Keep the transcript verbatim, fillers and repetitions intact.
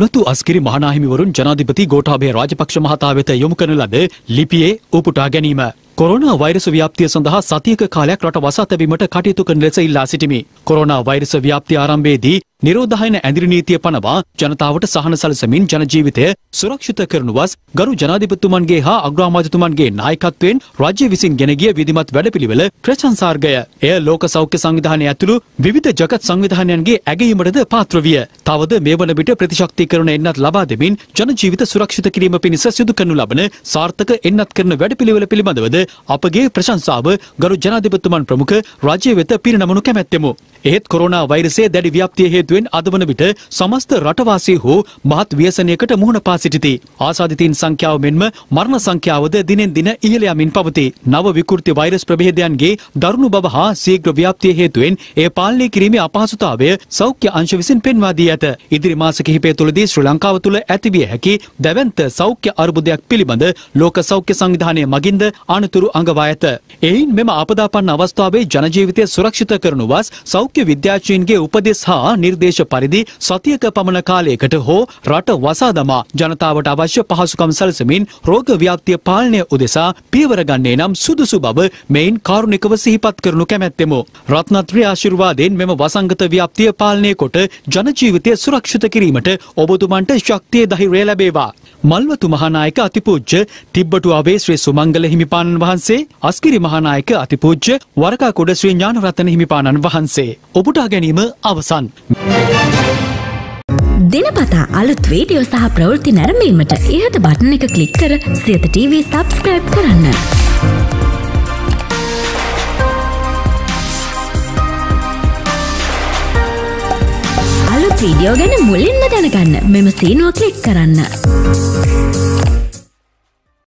लुतु अस्किरी महानाहिमिवरुन जनाधिपति गोटाबे राजपक्ष महता वेत යොමු කරන ලද ලිපියේ උපුටා ගැනීම कोरोना वायरस व्याप्तिय सඳහා සතියක කාලයක් රට වසා තැබීමට කටයුතු කරන ලෙස ඉල්ලා සිටිමි. कोरोना वायरस व्याप्ति ආරම්භයේදී නිරෝධායන ඇඳිරි නීතිය පනවා ජනතාවට සහන සැලසමින් ජන ජීවිතය සුරක්ෂිත කරනුවස් ගරු ජනාධිපතිතුමන්ගේ හා අග්‍රාමාත්‍යතුමන්ගේ නායකත්වයෙන් රාජ්‍ය විසින් ගෙන ගිය විධිමත් වැඩපිළිවෙල ප්‍රශංසාර්ගය. එය ලෝක සෞඛ්‍ය සංවිධානය ඇතුළු විවිධ ජගත් සංවිධානයන්ගේ ඇගයීමටද පාත්‍ර විය. තවද මේ වන විට ප්‍රතිශක්තිකරණ එන්නත් ලබා දෙමින් ජන ජීවිත සුරක්ෂිත කිරීම පිණිස සිදු කරනු ලබන සාර්ථක එන්නත් කරන වැඩපිළිවෙල පිළිබඳවද අපගේ ප්‍රශංසාව ගරු ජනාධිපතිතුමන් ප්‍රමුඛ රාජ්‍ය වෙත පිරිනමනු කැමැත්තෙමු. එහෙත් කොරෝනා වෛරසයේ දැඩි ව්‍යාප්තිය හේතුවෙන් අදවන විට සමස්ත රටවාසී හෝ මහත් ව්‍යසනයකට මුහුණ පා සිටිති. ආසාදිතයින් සංඛ්‍යාව මෙන්ම මරණ සංඛ්‍යාවද දිනෙන් දින ඉහළ යමින් පවතී. නව විකෘති වෛරස් ප්‍රභේදයන්ගේ දරුණු බව හා ශීඝ්‍ර ව්‍යාප්තිය හේතුවෙන් එය පාලනය කිරීමේ අපහසුතාවය සෞඛ්‍ය අංශ විසින් පෙන්වා දී ඇත. ඉදිරි මාස කිහිපය තුළදී ශ්‍රී ලංකාව තුළ ඇතිවිය හැකි දැවැන්ත සෞඛ්‍ය අර්බුදයක් පිළිබඳ ලෝක සෞඛ්‍ය සංවිධානය මගින්ද අනතුරු අඟවා ඇත. එයින් මෙම ආපදාපන්න අවස්ථාවේ ජන ජීවිතය සුරක්ෂිත කරනු වස් සෞඛ්‍ය විද්‍යාඥයින්ගේ උපදෙස් හා නිර්දේශ පරිදි සතියක පමණ කාලයකට හෝ රට වසා දමා ජනතාවට අවශ්‍ය පහසුකම් සැලසමින් රෝග ව්‍යාප්තිය පාලනය උදෙසා පියවර ගන්නේ නම් සුදුසු බව මෙයින් කාරුණිකව සිහිපත් කරනු කැමැත්තෙමු. රත්නත්‍රි ආශිර්වාදයෙන් මෙම වසංගත ව්‍යාප්තිය පාලනය කොට ජන ජීවිතය සුරක්ෂිත කිරීමට ඔබතුමන්ට ශක්තිය ධෛර්යය ලැබේවා. මල්වතු මහානායක අතිපූජ්‍ය තිබ්බටුවාවේ ශ්‍රී සුමංගල හිමිපාණන් වහන්සේ, අස්කිරි මහානායක අතිපූජ්‍ය වරකාගොඩ ශ්‍රී ඥානරතන හිමිපාණන් වහන්සේ ඔබට ගැනීම අවසන්. දිනපතා අලුත් වීඩියෝ සහ ප්‍රවෘත්ති නැරඹීමට ඉහත බටන් එක ක්ලික් කර සියත ටීවී subscribe කරන්න. අලුත් වීඩියෝ ගැන මුලින්ම දැනගන්න මෙම සීනුව ක්ලික් කරන්න.